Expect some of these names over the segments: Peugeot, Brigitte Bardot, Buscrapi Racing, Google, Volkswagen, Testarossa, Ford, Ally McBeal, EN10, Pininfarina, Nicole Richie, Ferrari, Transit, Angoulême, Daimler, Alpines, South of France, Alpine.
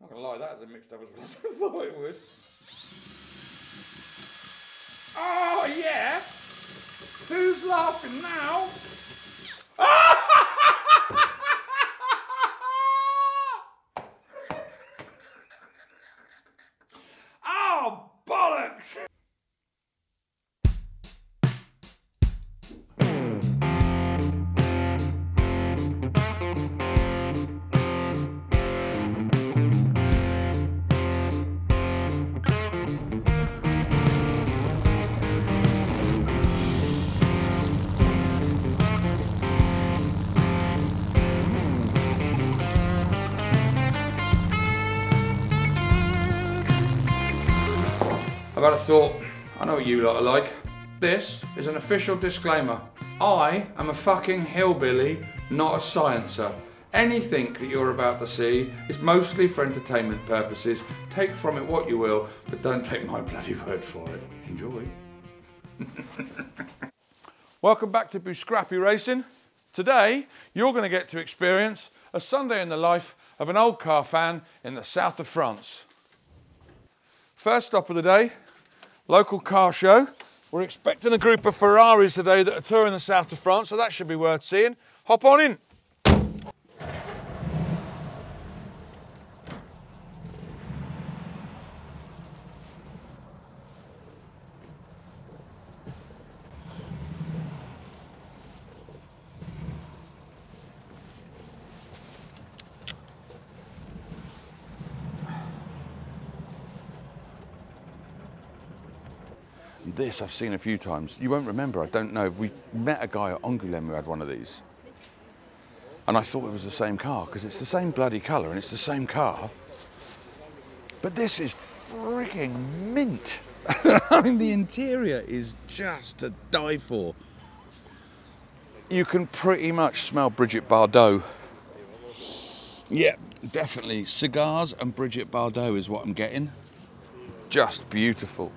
Not gonna lie, that's a mixed up as well as I thought it would. Oh yeah! Who's laughing now? Oh bollocks! But I thought, I know what you lot are like. This is an official disclaimer. I am a fucking hillbilly, not a sciencer. Anything that you're about to see is mostly for entertainment purposes. Take from it what you will, but don't take my bloody word for it. Enjoy. Welcome back to Buscrapi Racing. Today, you're gonna get to experience a Sunday in the life of an old car fan in the south of France. First stop of the day, local car show. We're expecting a group of Ferraris today that are touring the south of France, so that should be worth seeing. Hop on in. This I've seen a few times. You won't remember, I don't know. We met a guy at Angoulême who had one of these. And I thought it was the same car, because it's the same bloody colour and it's the same car. But this is freaking mint. I mean, the interior is just to die for. You can pretty much smell Brigitte Bardot. Yeah, definitely. Cigars and Brigitte Bardot is what I'm getting. Just beautiful.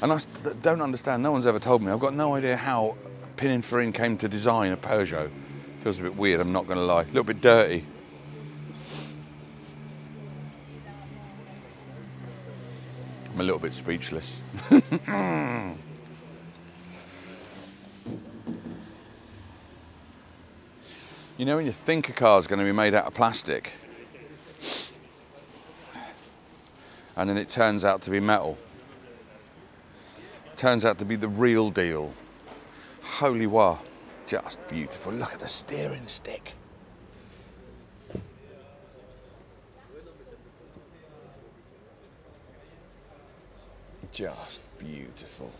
And I don't understand, no one's ever told me. I've got no idea how Pininfarina came to design a Peugeot. Feels a bit weird, I'm not gonna lie. A little bit dirty. I'm a little bit speechless. You know when you think a car's gonna be made out of plastic, and then it turns out to be metal. Turns out to be the real deal. Holy wah, just beautiful. Look at the steering stick. Just beautiful.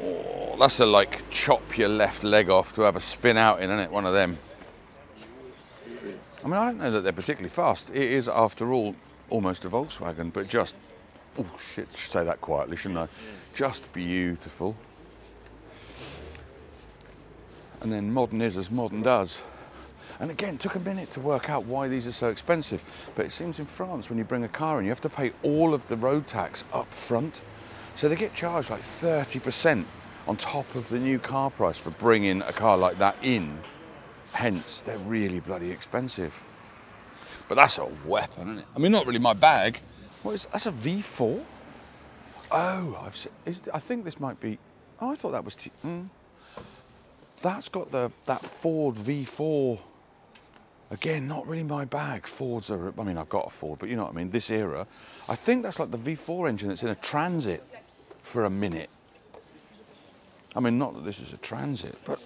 Oh, that's a like chop your left leg off to have a spin out in, isn't it? One of them. I mean, I don't know that they're particularly fast. It is, after all, almost a Volkswagen, but just. Oh shit, should say that quietly, shouldn't I? Just beautiful. And then modern is as modern does. And again, it took a minute to work out why these are so expensive, but it seems in France, when you bring a car in, you have to pay all of the road tax up front. So they get charged like 30% on top of the new car price for bringing a car like that in. Hence, they're really bloody expensive. But that's a weapon, isn't it? I mean, not really my bag. What is, that's a V4? Oh, I've seen, I think this might be, oh, I thought that was, that's got that Ford V4. Again, not really my bag. Fords are, I mean, I've got a Ford, but you know what I mean, this era. I think that's like the V4 engine that's in a Transit for a minute. I mean, not that this is a Transit, but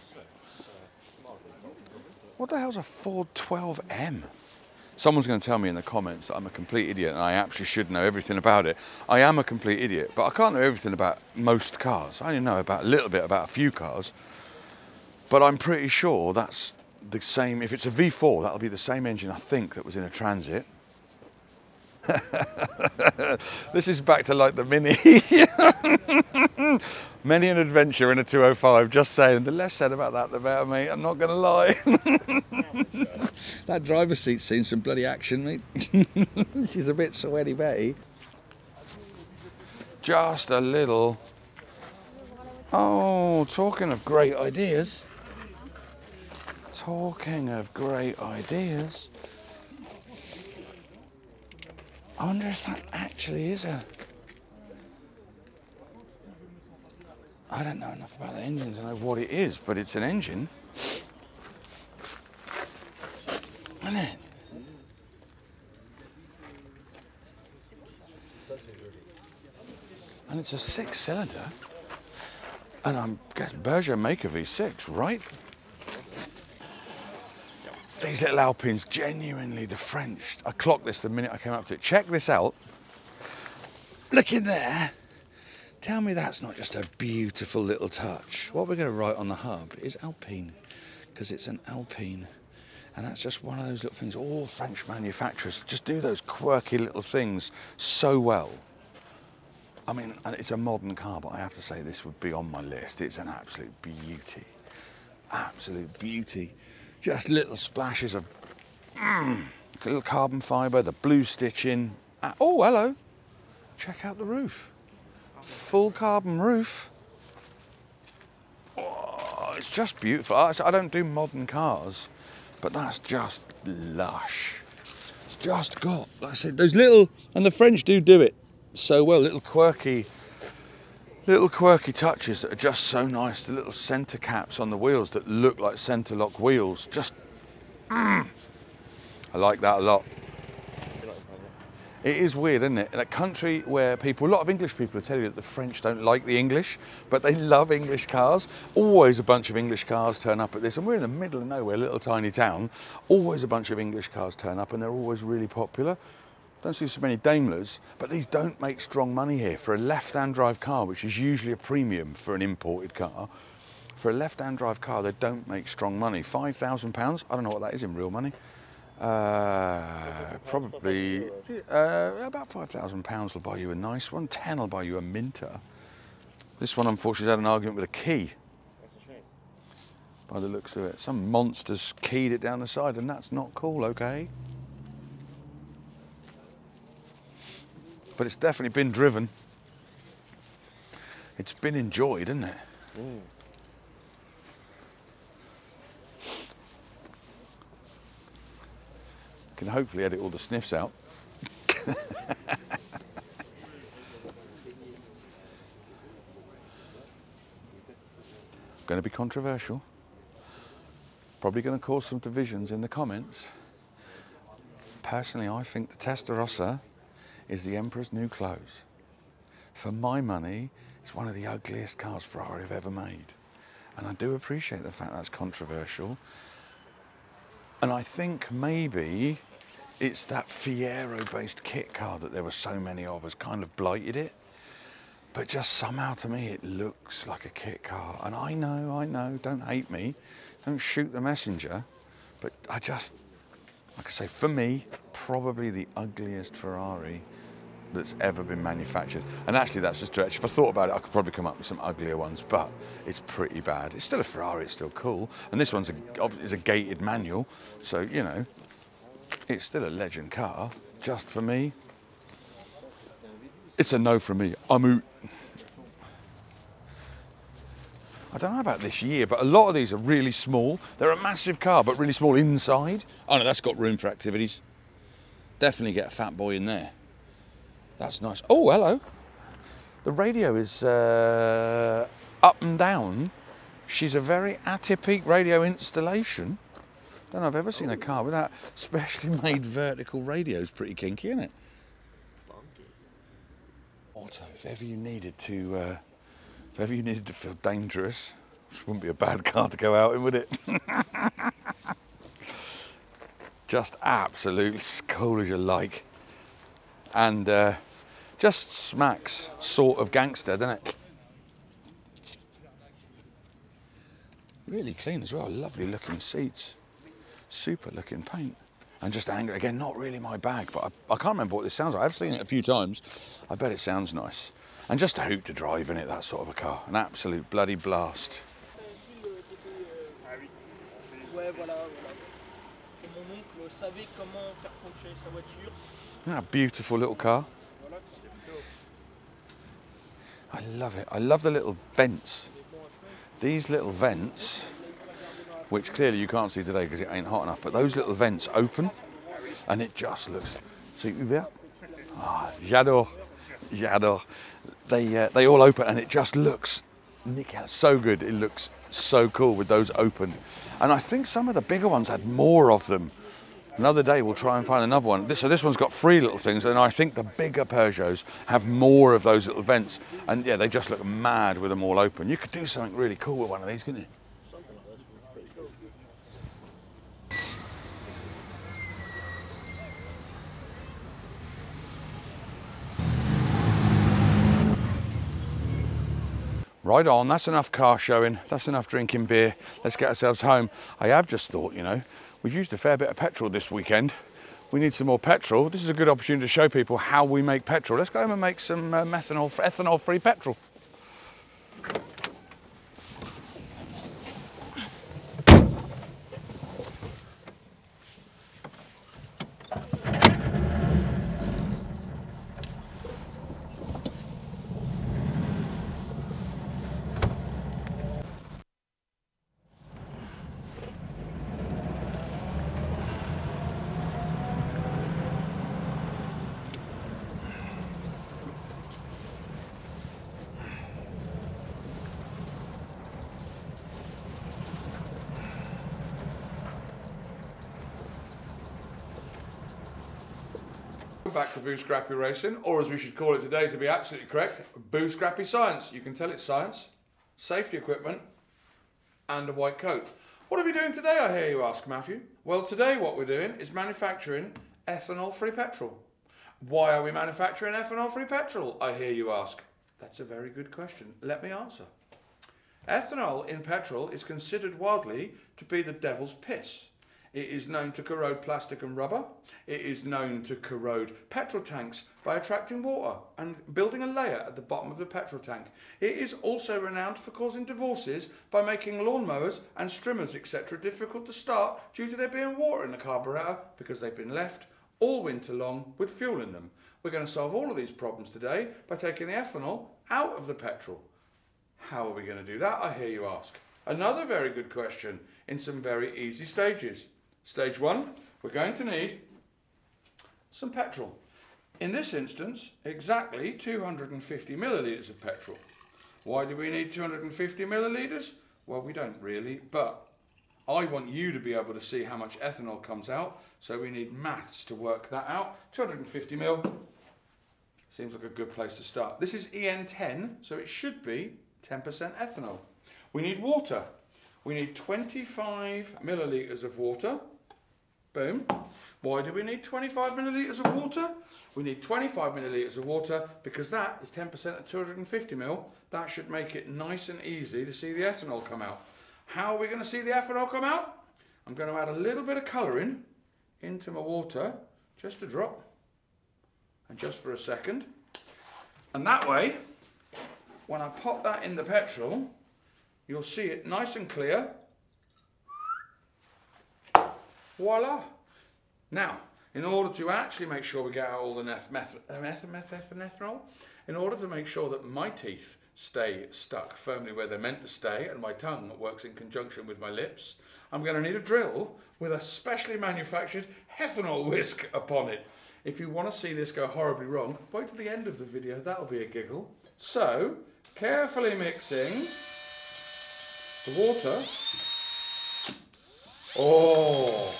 what the hell's a Ford 12M? Someone's going to tell me in the comments that I'm a complete idiot and I actually should know everything about it. I am a complete idiot, but I can't know everything about most cars. I only know about a little bit about a few cars, but I'm pretty sure that's the same. If it's a V4, that'll be the same engine, I think, that was in a Transit. This is back to like the Mini. Many an adventure in a 205, just saying. The less said about that, the better, mate. I'm not going to lie. That driver's seat's seen some bloody action, mate. She's a bit sweaty Betty. Just a little. Oh, talking of great ideas. Talking of great ideas. I wonder if that actually is a... I don't know enough about the engine to know what it is, but it's an engine. Isn't it? And it's a 6-cylinder. And I guess Berger make a V6, right? These little Alpines, genuinely the French. I clocked this the minute I came up to it. Check this out. Look in there. Tell me that's not just a beautiful little touch. What we're going to write on the hub is Alpine, because it's an Alpine. And that's just one of those little things. All French manufacturers just do those quirky little things so well. I mean, it's a modern car, but I have to say this would be on my list. It's an absolute beauty. Absolute beauty. Just little splashes of little carbon fibre, the blue stitching. Oh, hello. Check out the roof. Full carbon roof. Oh, it's just beautiful. I don't do modern cars, but that's just lush. It's just got, like I said, those little, and the French do it so well, little quirky touches that are just so nice. The little centre caps on the wheels that look like centre lock wheels. Just, I like that a lot. It is weird, isn't it? In a country where people, a lot of English people are telling you that the French don't like the English, but they love English cars. Always a bunch of English cars turn up at this, and we're in the middle of nowhere, little tiny town. Always a bunch of English cars turn up, and they're always really popular. Don't see so many Daimlers, but these don't make strong money here. For a left-hand drive car, which is usually a premium for an imported car, for a left-hand drive car, they don't make strong money. £5,000, I don't know what that is in real money. Probably about £5,000 will buy you a nice one. 10 will buy you a Minter. This one, unfortunately, had an argument with a key. By the looks of it. Some monster's keyed it down the side, and that's not cool, okay? But it's definitely been driven. It's been enjoyed, isn't it? Mm. Can hopefully edit all the sniffs out. Going to be controversial. Probably going to cause some divisions in the comments. Personally, I think the Testarossa is the Emperor's new clothes. For my money, it's one of the ugliest cars Ferrari have ever made. And I do appreciate the fact that's controversial. And I think maybe it's that Fiero-based kit car that there were so many of has kind of blighted it. But just somehow to me, it looks like a kit car. And I know, don't hate me, don't shoot the messenger. But I just, like I say, for me, probably the ugliest Ferrari that's ever been manufactured. And actually, that's just stretch. If I thought about it, I could probably come up with some uglier ones, but it's pretty bad. It's still a Ferrari, it's still cool. And this one's a gated manual, so, you know, it's still a legend car. Just for me, it's a no from me. I'm out. I don't know about this year, but a lot of these are really small. They're a massive car, but really small inside. Oh no, that's got room for activities. Definitely get a fat boy in there. That's nice. Oh, hello. The radio is up and down. She's a very atypical radio installation. Don't know if I've ever seen a car without specially made vertical radios. Pretty kinky, isn't it? Auto, if ever you needed to feel dangerous, this wouldn't be a bad car to go out in, would it? Just absolutely cool as you like. And just smacks sort of gangster, doesn't it? Really clean as well, lovely looking seats. Super looking paint. And just angry, again, not really my bag, but I can't remember what this sounds like. I've seen it a few times. I bet it sounds nice. And just a hoot to drive in it, that sort of a car. An absolute bloody blast. Isn't that a beautiful little car? I love it. I love the little vents. These little vents, which clearly you can't see today because it ain't hot enough, but those little vents open and it just looks... See, Oh, j'adore, j'adore. They all open and it just looks nickel, so good. It looks so cool with those open. And I think some of the bigger ones had more of them. Another day we'll try and find another one. So this one's got three little things, and I think the bigger Peugeots have more of those little vents. And yeah, they just look mad with them all open. You could do something really cool with one of these, couldn't you? Something like this would be pretty cool. Right on, that's enough car showing. That's enough drinking beer. Let's get ourselves home. I have just thought, you know, we've used a fair bit of petrol this weekend. We need some more petrol. This is a good opportunity to show people how we make petrol. Let's go home and make some ethanol-free petrol. Back to Buscrapi Racing, or as we should call it today to be absolutely correct, Buscrapi Science. You can tell it's science, safety equipment and a white coat. What are we doing today, I hear you ask, Matthew? Well, today what we're doing is manufacturing ethanol-free petrol. Why are we manufacturing ethanol-free petrol, I hear you ask? That's a very good question. Let me answer. Ethanol in petrol is considered widely to be the devil's piss. It is known to corrode plastic and rubber. It is known to corrode petrol tanks by attracting water and building a layer at the bottom of the petrol tank. It is also renowned for causing divorces by making lawnmowers and trimmers, etc., difficult to start due to there being water in the carburetor because they've been left all winter long with fuel in them. We're going to solve all of these problems today by taking the ethanol out of the petrol. How are we going to do that, I hear you ask? Another very good question in some very easy stages. Stage one, we're going to need some petrol. In this instance, exactly 250 millilitres of petrol. Why do we need 250 millilitres? Well, we don't really, but I want you to be able to see how much ethanol comes out, so we need maths to work that out. 250 mil seems like a good place to start. This is EN10, so it should be 10% ethanol. We need water. We need 25 millilitres of water. Boom. Why do we need 25 millilitres of water? We need 25 millilitres of water because that is 10% of 250 ml. That should make it nice and easy to see the ethanol come out. How are we going to see the ethanol come out? I'm going to add a little bit of colouring into my water, just a drop, and just for a second. And that way, when I pop that in the petrol, you'll see it nice and clear. Voila. Now, in order to actually make sure we get out all the ethanol, in order to make sure that my teeth stay stuck firmly where they're meant to stay and my tongue works in conjunction with my lips, I'm going to need a drill with a specially manufactured ethanol whisk upon it. If you want to see this go horribly wrong, wait till the end of the video, that'll be a giggle. So, carefully mixing the water, oh,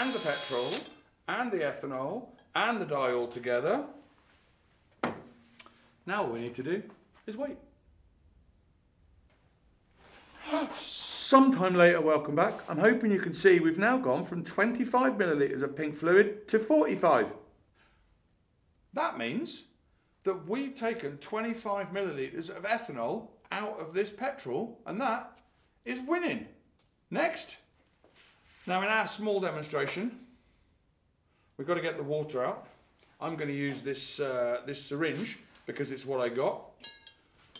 and the petrol, and the ethanol, and the dye all together. Now all we need to do is wait. Sometime later, welcome back. I'm hoping you can see we've now gone from 25 millilitres of pink fluid to 45. That means that we've taken 25 millilitres of ethanol out of this petrol, and that is winning. Next. Now, in our small demonstration, we've got to get the water out. I'm going to use this this syringe because it's what I got.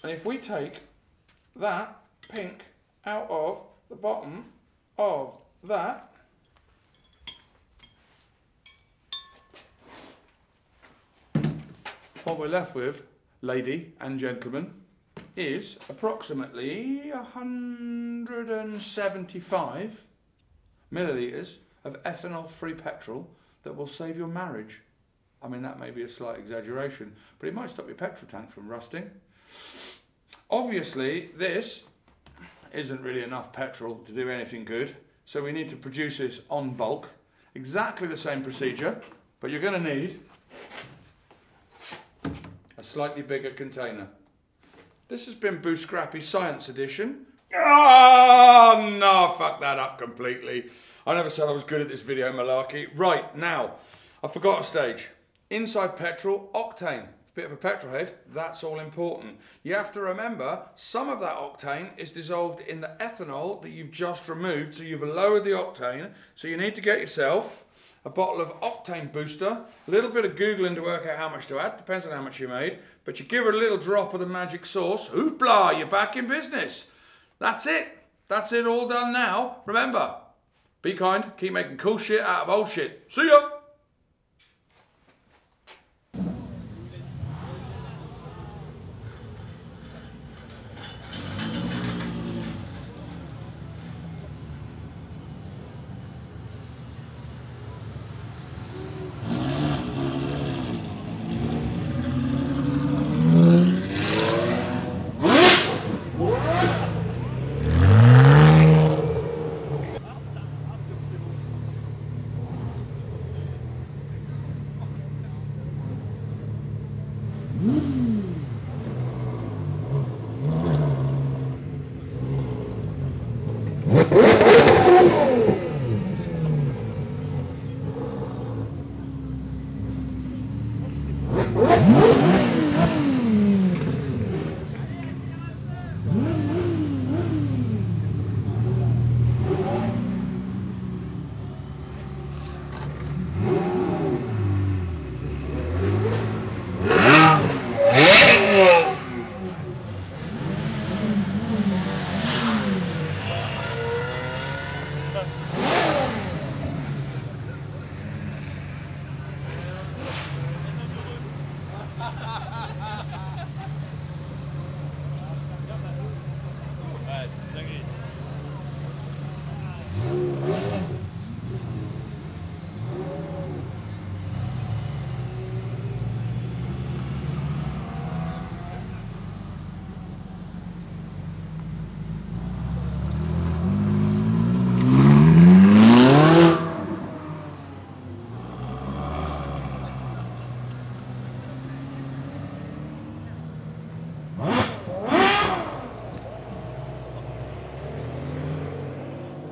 And if we take that pink out of the bottom of that, what we're left with, lady and gentlemen, is approximately 175 millilitres of ethanol-free petrol that will save your marriage. I mean, that may be a slight exaggeration, but it might stop your petrol tank from rusting. Obviously, this isn't really enough petrol to do anything good, so we need to produce this on bulk. Exactly the same procedure, but you're going to need a slightly bigger container. This has been Buscrapi Science Edition. Oh no, I fucked that up completely. I never said I was good at this video malarkey. Right, now, I forgot a stage. Inside petrol, octane. Bit of a petrol head, that's all important. You have to remember, some of that octane is dissolved in the ethanol that you've just removed, so you've lowered the octane, so you need to get yourself a bottle of octane booster, a little bit of Googling to work out how much to add, depends on how much you made, but you give her a little drop of the magic sauce, hoopla, you're back in business. That's it all done now. Remember, be kind, keep making cool shit out of old shit. See ya! Ha ha ha!